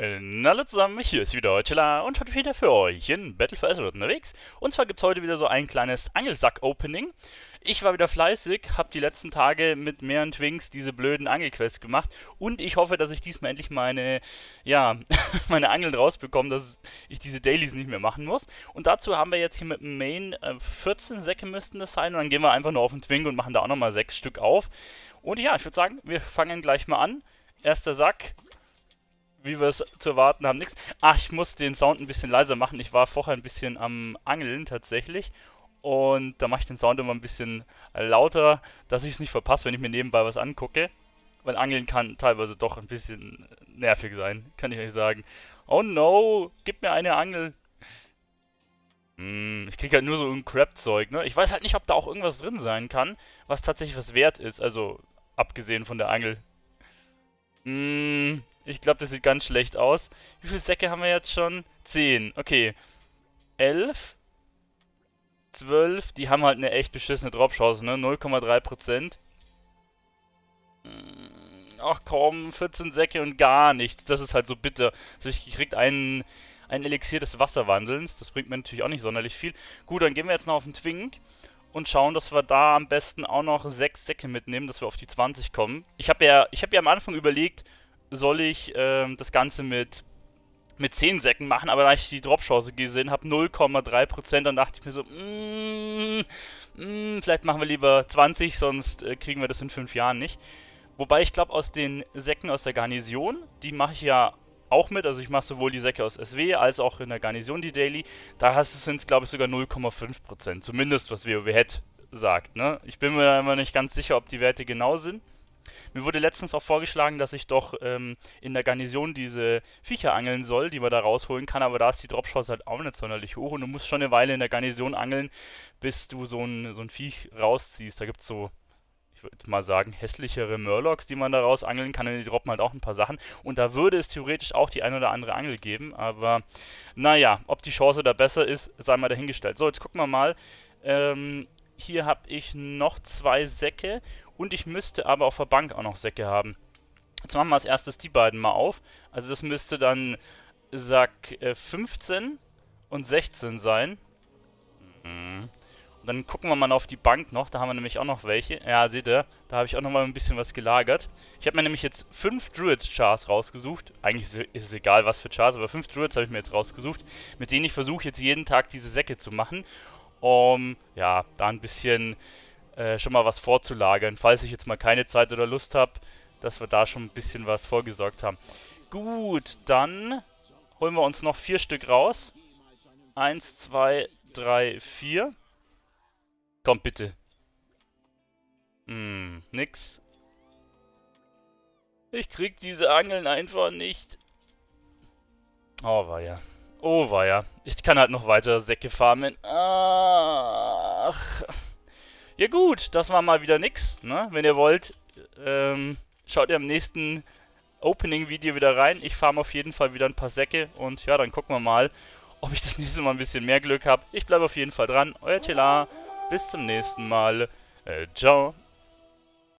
Hallo zusammen, hier ist wieder Tilla und heute wieder für euch in Battle for Azeroth unterwegs. Und zwar gibt es heute wieder so ein kleines Angelsack-Opening. Ich war wieder fleißig, habe die letzten Tage mit mehreren Twinks diese blöden Angelquests gemacht. Und ich hoffe, dass ich diesmal endlich meine Angeln rausbekomme, dass ich diese Dailies nicht mehr machen muss. Und dazu haben wir jetzt hier mit dem Main 14 Säcke müssten das sein. Und dann gehen wir einfach nur auf den Twink und machen da auch nochmal 6 Stück auf. Und ja, ich würde sagen, wir fangen gleich mal an. Erster Sack. Wie wir es zu erwarten haben, nichts. Ach, ich muss den Sound ein bisschen leiser machen. Ich war vorher ein bisschen am Angeln tatsächlich. Und da mache ich den Sound immer ein bisschen lauter, dass ich es nicht verpasse, wenn ich mir nebenbei was angucke. Weil Angeln kann teilweise doch ein bisschen nervig sein, kann ich euch sagen. Oh no, gib mir eine Angel. Ich kriege halt nur so ein Crap-Zeug, ne? Ich weiß halt nicht, ob da auch irgendwas drin sein kann, was tatsächlich was wert ist. Also, abgesehen von der Angel. Ich glaube, das sieht ganz schlecht aus. Wie viele Säcke haben wir jetzt schon? 10. Okay. 11. 12. Die haben halt eine echt beschissene Dropchance, ne? 0,3%. Ach komm, 14 Säcke und gar nichts. Das ist halt so bitter. Also ich kriege ein Elixier des Wasserwandelns. Das bringt mir natürlich auch nicht sonderlich viel. Gut, dann gehen wir jetzt noch auf den Twink. Und schauen, dass wir da am besten auch noch 6 Säcke mitnehmen, dass wir auf die 20 kommen. Ich hab ja am Anfang überlegt, soll ich das Ganze mit 10 Säcken machen, aber da ich die Dropchance gesehen habe, 0,3%, dann dachte ich mir so, vielleicht machen wir lieber 20, sonst kriegen wir das in 5 Jahren nicht. Wobei ich glaube, aus den Säcken aus der Garnison, die mache ich ja auch mit, also ich mache sowohl die Säcke aus SW als auch in der Garnison die Daily, da sind es glaube ich sogar 0,5%, zumindest was WoW Head sagt, ne? Ich bin mir immer nicht ganz sicher, ob die Werte genau sind. Mir wurde letztens auch vorgeschlagen, dass ich doch in der Garnison diese Viecher angeln soll, die man da rausholen kann, aber da ist die Dropchance halt auch nicht sonderlich hoch und du musst schon eine Weile in der Garnison angeln, bis du so ein Viech rausziehst. Da gibt es so, ich würde mal sagen, hässlichere Murlocs, die man da raus angeln kann und die droppen halt auch ein paar Sachen. Und da würde es theoretisch auch die ein oder andere Angel geben, aber naja, ob die Chance da besser ist, sei mal dahingestellt. So, jetzt gucken wir mal. Hier habe ich noch 2 Säcke. Und ich müsste aber auf der Bank auch noch Säcke haben. Jetzt machen wir als erstes die beiden mal auf. Also das müsste dann Sack 15 und 16 sein. Und dann gucken wir mal auf die Bank noch. Da haben wir nämlich auch noch welche. Ja, seht ihr, da habe ich auch noch mal ein bisschen was gelagert. Ich habe mir nämlich jetzt 5 Druids-Chars rausgesucht. Eigentlich ist es egal, was für Chars, aber 5 Druids habe ich mir jetzt rausgesucht. Mit denen ich versuche jetzt jeden Tag diese Säcke zu machen. Um, ja, da ein bisschen schon mal was vorzulagern, falls ich jetzt mal keine Zeit oder Lust habe, dass wir da schon ein bisschen was vorgesorgt haben. Gut, dann holen wir uns noch 4 Stück raus. 1, 2, 3, 4. Komm, bitte. Nix. Ich krieg diese Angeln einfach nicht. Oh, weia. Oh, weia. Ich kann halt noch weiter Säcke farmen. Ach. Ja gut, das war mal wieder nix, ne? Wenn ihr wollt, schaut ihr im nächsten Opening-Video wieder rein. Ich farme auf jeden Fall wieder ein paar Säcke und ja, dann gucken wir mal, ob ich das nächste Mal ein bisschen mehr Glück habe. Ich bleibe auf jeden Fall dran. Euer Tilla, bis zum nächsten Mal. Ciao.